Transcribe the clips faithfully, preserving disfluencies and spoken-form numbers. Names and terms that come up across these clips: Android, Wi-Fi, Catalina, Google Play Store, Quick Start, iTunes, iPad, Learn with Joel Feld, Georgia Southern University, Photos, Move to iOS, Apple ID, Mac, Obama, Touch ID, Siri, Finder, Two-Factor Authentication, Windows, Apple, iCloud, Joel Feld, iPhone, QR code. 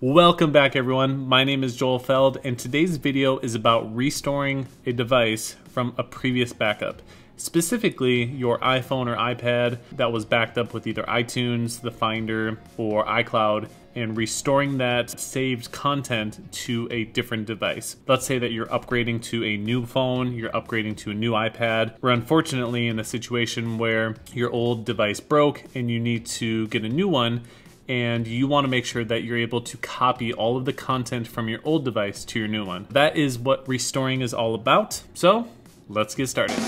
Welcome back everyone, my name is Joel Feld and today's video is about restoring a device from a previous backup. Specifically your iPhone or iPad that was backed up with either iTunes, the Finder, or iCloud, and restoring that saved content to a different device. Let's say that you're upgrading to a new phone, you're upgrading to a new iPad. We're unfortunately in a situation where your old device broke and you need to get a new one, and you want to make sure that you're able to copy all of the content from your old device to your new one. That is what restoring is all about. So let's get started.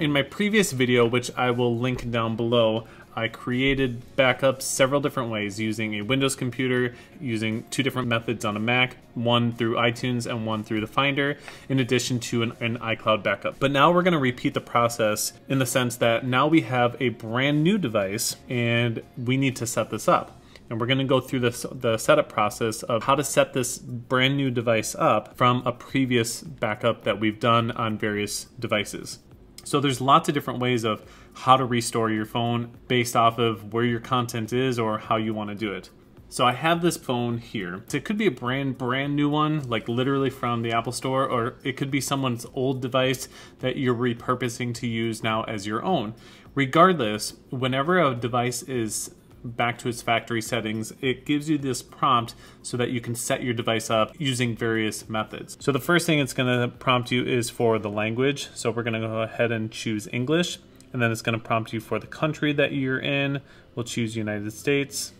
In my previous video, which I will link down below, I created backups several different ways using a Windows computer, using two different methods on a Mac, one through iTunes and one through the Finder, in addition to an, an iCloud backup. But now we're gonna repeat the process in the sense that now we have a brand new device and we need to set this up. And we're gonna go through this, the setup process of how to set this brand new device up from a previous backup that we've done on various devices. So there's lots of different ways of how to restore your phone based off of where your content is or how you want to do it. So I have this phone here. So it could be a brand, brand new one, like literally from the Apple Store, or it could be someone's old device that you're repurposing to use now as your own. Regardless, whenever a device is back to its factory settings, it gives you this prompt so that you can set your device up using various methods. So the first thing it's gonna prompt you is for the language. So we're gonna go ahead and choose English, and then it's gonna prompt you for the country that you're in. We'll choose United States.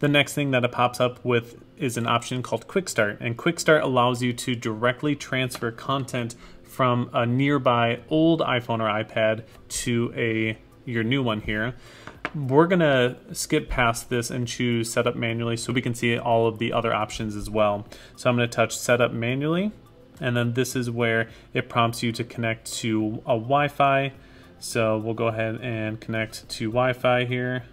The next thing that it pops up with is an option called Quick Start, and Quick Start allows you to directly transfer content from a nearby old iPhone or iPad to a your new one here. We're gonna skip past this and choose set up manually so we can see all of the other options as well. So I'm gonna touch set up manually, and then this is where it prompts you to connect to a Wi-Fi. So we'll go ahead and connect to Wi-Fi here.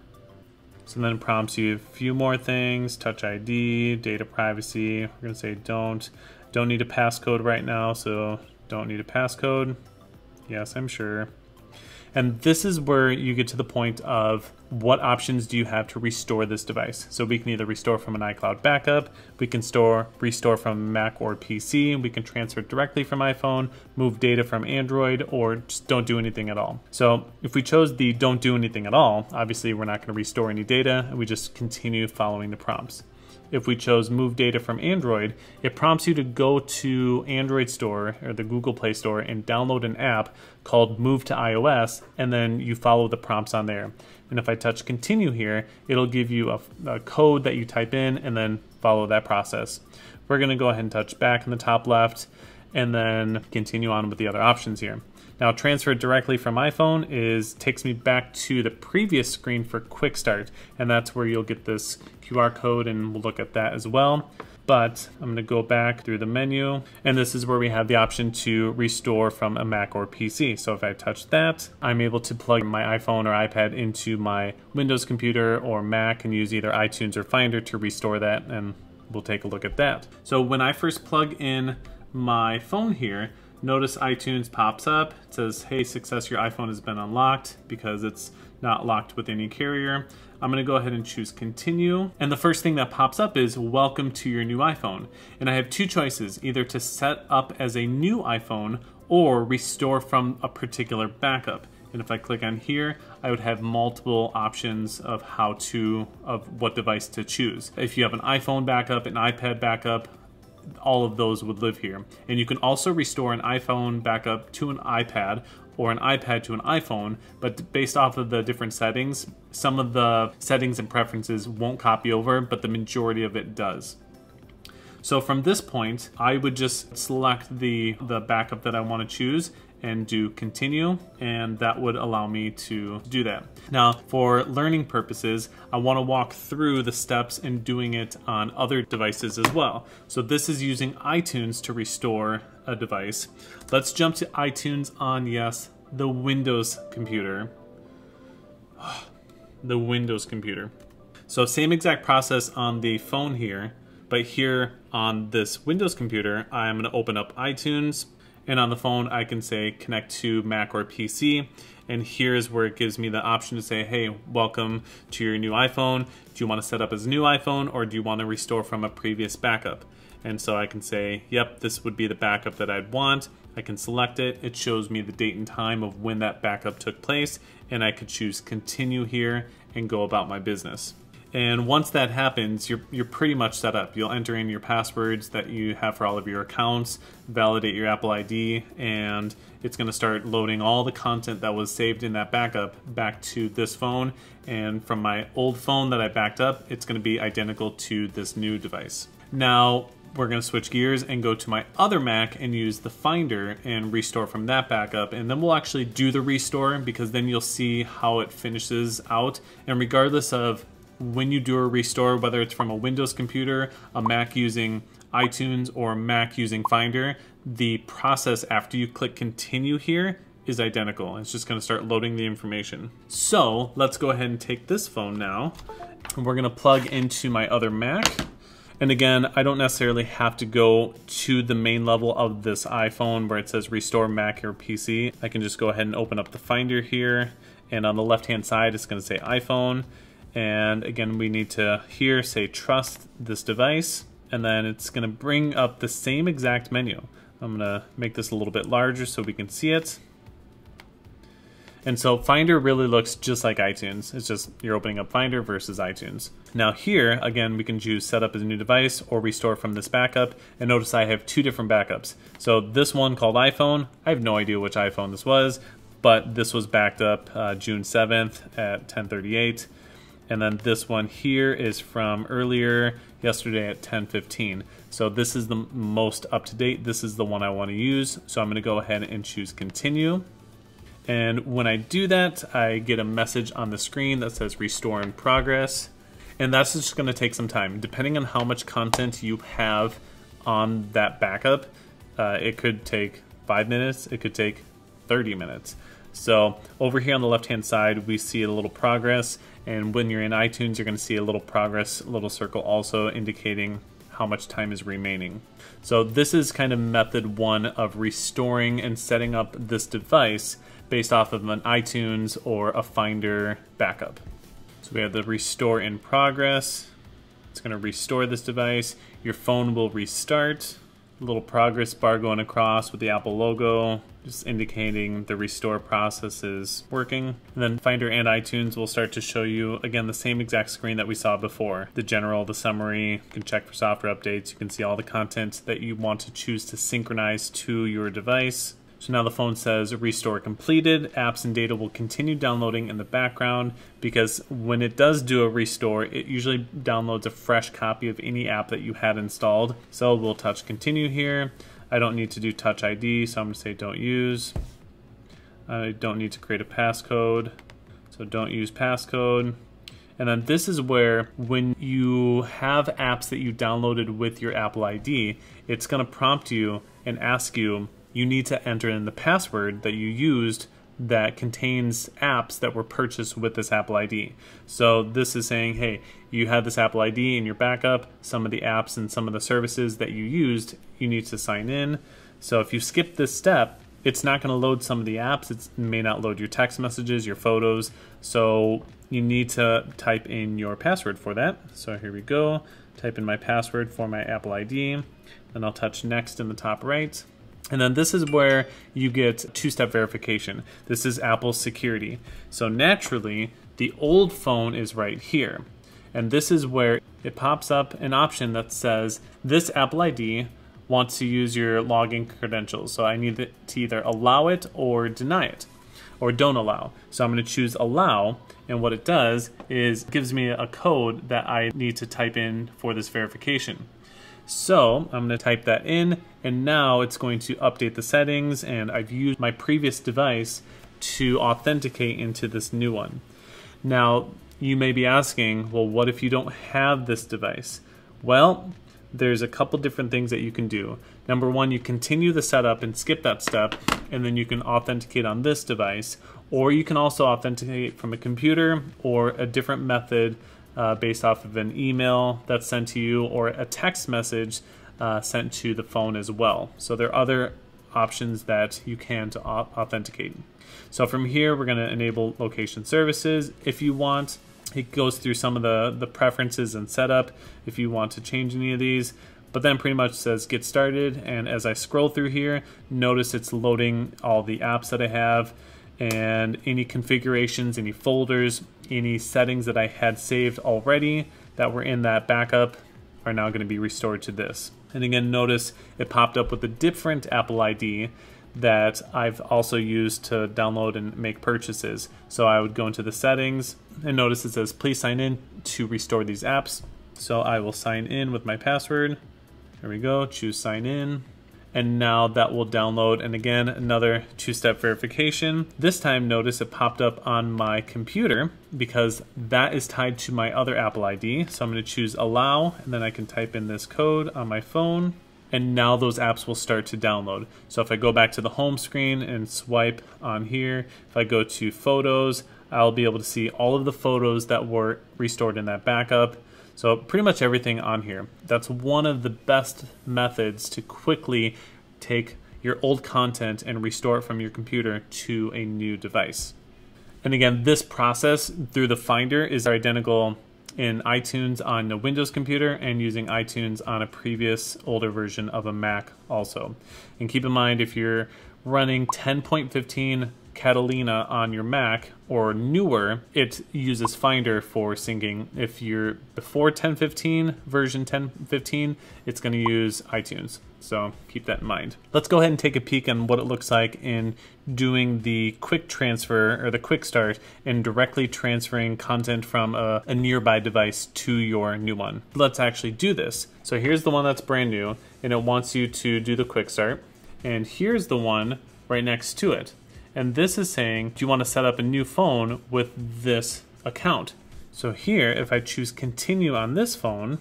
So then it prompts you a few more things, Touch I D, data privacy. We're gonna say don't, don't need a passcode right now, so don't need a passcode. Yes, I'm sure. And this is where you get to the point of what options do you have to restore this device. So we can either restore from an iCloud backup, we can store, restore from Mac or P C, we can transfer directly from iPhone, move data from Android, or just don't do anything at all. So if we chose the don't do anything at all, obviously we're not going to restore any data, and we just continue following the prompts. If we chose move data from Android, it prompts you to go to Android store or the Google Play Store and download an app called Move to iOS, and then you follow the prompts on there. And if I touch continue here, it'll give you a, a code that you type in and then follow that process. We're gonna go ahead and touch back in the top left and then continue on with the other options here. Now transfer directly from iPhone is takes me back to the previous screen for Quick Start, and that's where you'll get this Q R code, and we'll look at that as well. But I'm gonna go back through the menu, and this is where we have the option to restore from a Mac or P C. So if I touch that, I'm able to plug my iPhone or iPad into my Windows computer or Mac and use either iTunes or Finder to restore that, and we'll take a look at that. So when I first plug in my phone here, notice iTunes pops up. It says, hey, success, your iPhone has been unlocked because it's not locked with any carrier. I'm gonna go ahead and choose continue. And the first thing that pops up is welcome to your new iPhone. And I have two choices, either to set up as a new iPhone or restore from a particular backup. And if I click on here, I would have multiple options of how to, of what device to choose. If you have an iPhone backup, an iPad backup, all of those would live here. And you can also restore an iPhone backup to an iPad or an iPad to an iPhone, but based off of the different settings, some of the settings and preferences won't copy over, but the majority of it does. So from this point, I would just select the, the backup that I want to choose and do continue, and that would allow me to do that. Now, for learning purposes, I wanna walk through the steps in doing it on other devices as well. So this is using iTunes to restore a device. Let's jump to iTunes on, yes, the Windows computer. The Windows computer. So same exact process on the phone here, but here on this Windows computer, I'm gonna open up iTunes, And on the phone, I can say connect to Mac or P C. And here's where it gives me the option to say, hey, welcome to your new iPhone. Do you want to set up as a new iPhone, or do you want to restore from a previous backup? And so I can say, yep, this would be the backup that I'd want. I can select it. It shows me the date and time of when that backup took place, and I could choose continue here and go about my business. And once that happens, you're, you're pretty much set up. You'll enter in your passwords that you have for all of your accounts, validate your Apple I D, and it's gonna start loading all the content that was saved in that backup back to this phone. And from my old phone that I backed up, it's gonna be identical to this new device. Now, we're gonna switch gears and go to my other Mac and use the Finder and restore from that backup. And then we'll actually do the restore, because then you'll see how it finishes out. And regardless of when you do a restore, whether it's from a Windows computer, a Mac using iTunes, or Mac using Finder, the process after you click continue here is identical. It's just gonna start loading the information. So let's go ahead and take this phone now, and we're gonna plug into my other Mac. And again, I don't necessarily have to go to the main level of this iPhone where it says restore Mac or P C. I can just go ahead and open up the Finder here, and on the left-hand side, it's gonna say iPhone. And again, we need to here say trust this device, and then it's gonna bring up the same exact menu. I'm gonna make this a little bit larger so we can see it. And so Finder really looks just like iTunes. It's just you're opening up Finder versus iTunes. Now here, again, we can choose set up as a new device or restore from this backup. And notice I have two different backups. So this one called iPhone, I have no idea which iPhone this was, but this was backed up uh, June seventh at ten thirty-eight. And then this one here is from earlier yesterday at ten fifteen. So this is the most up to date. This is the one I want to use. So I'm going to go ahead and choose continue. And when I do that, I get a message on the screen that says restore in progress. And that's just going to take some time. Depending on how much content you have on that backup, uh, it could take five minutes. It could take thirty minutes. So over here on the left-hand side, we see a little progress. And when you're in iTunes, you're gonna see a little progress, little circle also indicating how much time is remaining. So this is kind of method one of restoring and setting up this device based off of an iTunes or a Finder backup. So we have the restore in progress. It's gonna restore this device. Your phone will restart. A little progress bar going across with the Apple logo, just indicating the restore process is working. And then Finder and iTunes will start to show you, again, the same exact screen that we saw before. The general, the summary, you can check for software updates. You can see all the content that you want to choose to synchronize to your device. So now the phone says restore completed. Apps and data will continue downloading in the background, because when it does do a restore, it usually downloads a fresh copy of any app that you had installed. So we'll touch continue here. I don't need to do Touch I D, so I'm gonna say don't use. I don't need to create a passcode, so don't use passcode. And then this is where when you have apps that you downloaded with your Apple I D, it's gonna prompt you and ask you, you need to enter in the password that you used that contains apps that were purchased with this Apple I D. So this is saying, hey, you had this Apple I D in your backup, some of the apps and some of the services that you used, you need to sign in. So if you skip this step, it's not gonna load some of the apps. It may not load your text messages, your photos. So you need to type in your password for that. So here we go, type in my password for my Apple I D, and I'll touch next in the top right. And then this is where you get two-step verification. This is Apple security. So naturally, the old phone is right here. And this is where it pops up an option that says, this Apple I D wants to use your login credentials. So I need to either allow it or deny it, or don't allow. So I'm gonna choose allow, and what it does is gives me a code that I need to type in for this verification. So I'm gonna type that in, and now it's going to update the settings, and I've used my previous device to authenticate into this new one. Now, you may be asking, well, what if you don't have this device? Well, there's a couple different things that you can do. Number one, you continue the setup and skip that step, and then you can authenticate on this device, or you can also authenticate from a computer or a different method Uh, based off of an email that's sent to you or a text message uh, sent to the phone as well. So there are other options that you can to authenticate. So from here, we're going to enable location services if you want. It goes through some of the, the preferences and setup if you want to change any of these, but then pretty much says get started. And as I scroll through here, notice it's loading all the apps that I have and any configurations, any folders, any settings that I had saved already that were in that backup are now going to be restored to this. And again, notice it popped up with a different Apple I D that I've also used to download and make purchases. So I would go into the settings and notice it says, please sign in to restore these apps. So I will sign in with my password. There we go, choose sign in. And now that will download, and again, another two-step verification. This time, notice it popped up on my computer because that is tied to my other Apple I D. So I'm gonna choose allow, and then I can type in this code on my phone, and now those apps will start to download. So if I go back to the home screen and swipe on here, if I go to photos, I'll be able to see all of the photos that were restored in that backup. So pretty much everything on here. That's one of the best methods to quickly take your old content and restore it from your computer to a new device. And again, this process through the Finder is identical in iTunes on a Windows computer and using iTunes on a previous older version of a Mac also. And keep in mind, if you're running ten point fifteen Catalina on your Mac or newer, it uses Finder for syncing. If you're before ten fifteen, version ten fifteen, it's going to use iTunes. So keep that in mind. Let's go ahead and take a peek on what it looks like in doing the quick transfer or the quick start and directly transferring content from a, a nearby device to your new one. Let's actually do this. So here's the one that's brand new and it wants you to do the quick start. And here's the one right next to it. And this is saying, do you want to set up a new phone with this account? So here, if I choose continue on this phone,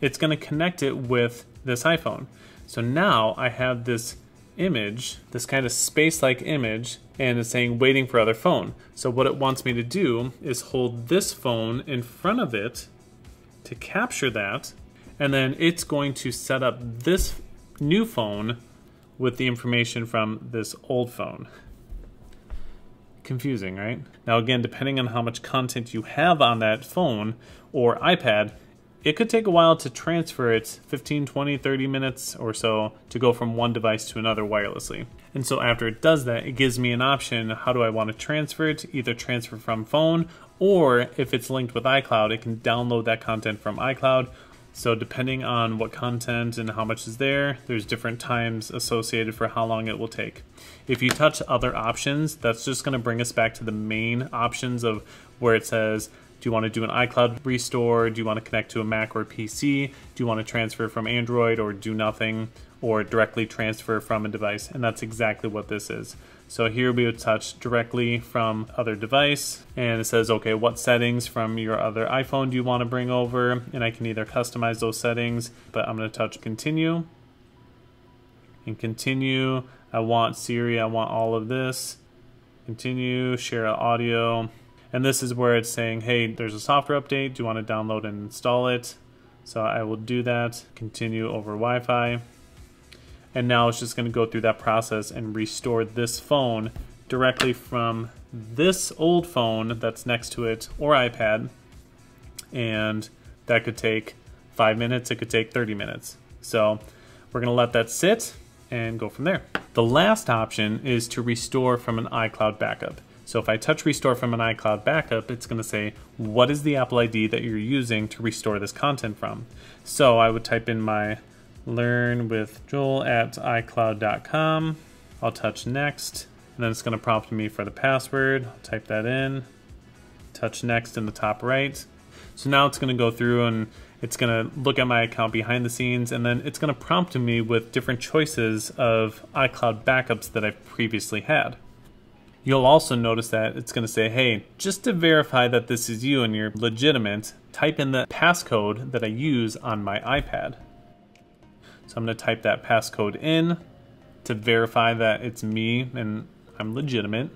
it's going to connect it with this iPhone. So now I have this image, this kind of space-like image, and it's saying waiting for other phone. So what it wants me to do is hold this phone in front of it to capture that, and then it's going to set up this new phone with the information from this old phone. Confusing, right? Now again, depending on how much content you have on that phone or iPad, it could take a while to transfer it, fifteen, twenty, thirty minutes or so, to go from one device to another wirelessly. And so after it does that, it gives me an option, how do I want to transfer it? Either transfer from phone, or if it's linked with iCloud, it can download that content from iCloud. So depending on what content and how much is there, there's different times associated for how long it will take. If you touch other options, that's just going to bring us back to the main options of where it says, do you want to do an iCloud restore? Do you want to connect to a Mac or a P C? Do you want to transfer from Android or do nothing or directly transfer from a device? And that's exactly what this is. So here we would touch directly from other device, and it says, okay, what settings from your other iPhone do you want to bring over? And I can either customize those settings, but I'm going to touch continue and continue. I want Siri, I want all of this. Continue, share audio. And this is where it's saying, hey, there's a software update. Do you want to download and install it? So I will do that. Continue over Wi-Fi. And now it's just going to go through that process and restore this phone directly from this old phone that's next to it or iPad. And that could take five minutes. It could take thirty minutes. So we're going to let that sit and go from there. The last option is to restore from an iCloud backup. So if I touch restore from an iCloud backup, it's going to say, what is the Apple I D that you're using to restore this content from? So I would type in my Learn with Joel at iCloud dot com. I'll touch next, and then it's going to prompt me for the password. I'll type that in, touch next in the top right. So now it's going to go through and it's going to look at my account behind the scenes, and then it's going to prompt me with different choices of iCloud backups that I've previously had. You'll also notice that it's going to say, hey, just to verify that this is you and you're legitimate, type in the passcode that I use on my iPad. So I'm going to type that passcode in to verify that it's me and I'm legitimate.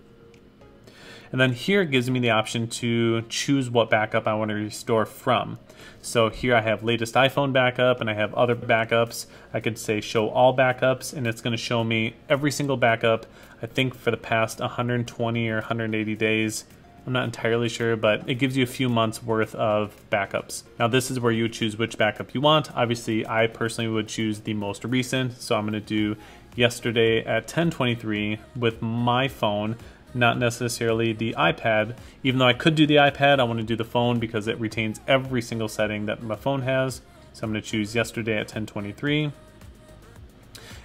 And then here it gives me the option to choose what backup I want to restore from. So here I have latest iPhone backup and I have other backups. I could say show all backups and it's going to show me every single backup, I think for the past one hundred twenty or one hundred eighty days. I'm not entirely sure, but it gives you a few months worth of backups. Now this is where you choose which backup you want. Obviously, I personally would choose the most recent. So I'm gonna do yesterday at ten twenty-three with my phone, not necessarily the iPad. Even though I could do the iPad, I wanna do the phone because it retains every single setting that my phone has. So I'm gonna choose yesterday at ten twenty-three.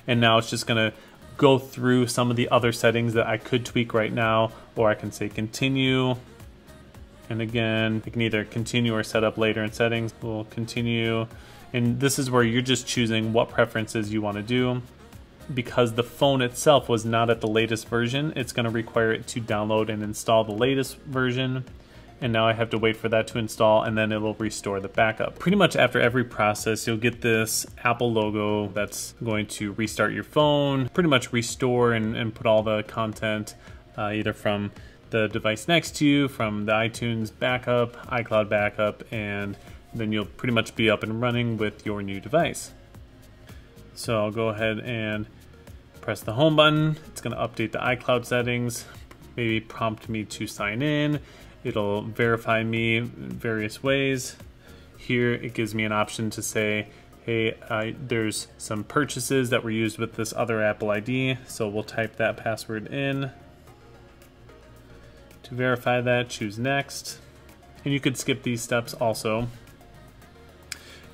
And now it's just gonna go through some of the other settings that I could tweak right now, or I can say continue. And again, I can either continue or set up later in settings. We'll continue. And this is where you're just choosing what preferences you want to do. Because the phone itself was not at the latest version, it's going to require it to download and install the latest version. And now I have to wait for that to install and then it will restore the backup. Pretty much after every process, you'll get this Apple logo that's going to restart your phone, pretty much restore and, and put all the content uh, either from the device next to you, from the iTunes backup, iCloud backup, and then you'll pretty much be up and running with your new device. So I'll go ahead and press the home button. It's gonna update the iCloud settings, maybe prompt me to sign in. It'll verify me in various ways. Here it gives me an option to say, hey, I, there's some purchases that were used with this other Apple I D, so we'll type that password in. To verify that, choose next. And you could skip these steps also.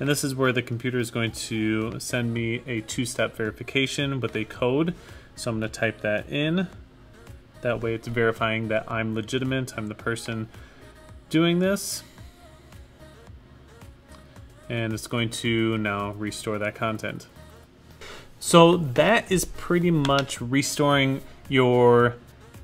And this is where the computer is going to send me a two-step verification with a code. So I'm gonna type that in. That way it's verifying that I'm legitimate, I'm the person doing this. And it's going to now restore that content. So that is pretty much restoring your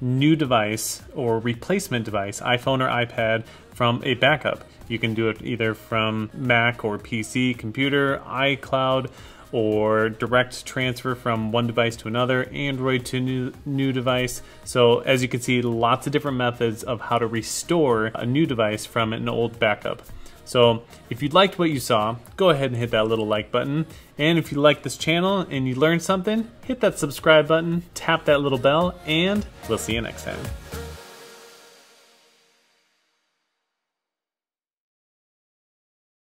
new device or replacement device, iPhone or iPad, from a backup. You can do it either from Mac or P C, computer, iCloud, or direct transfer from one device to another, Android to new, new device. So as you can see, lots of different methods of how to restore a new device from an old backup. So if you liked what you saw, go ahead and hit that little like button. And if you like this channel and you learned something, hit that subscribe button, tap that little bell, and we'll see you next time.